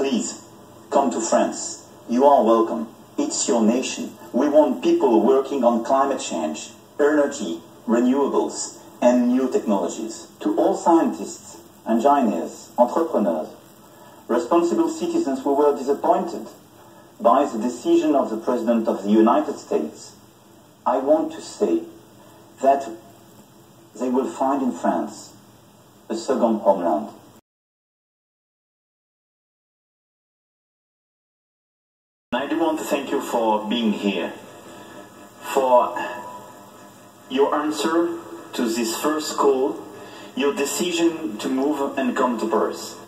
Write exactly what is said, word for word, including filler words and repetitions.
Please, come to France. You are welcome. It's your nation. We want people working on climate change, energy, renewables, and new technologies. To all scientists, engineers, entrepreneurs, responsible citizens who were disappointed by the decision of the President of the United States, I want to say that they will find in France a second homeland. I do want to thank you for being here, for your answer to this first call, your decision to move and come to Paris.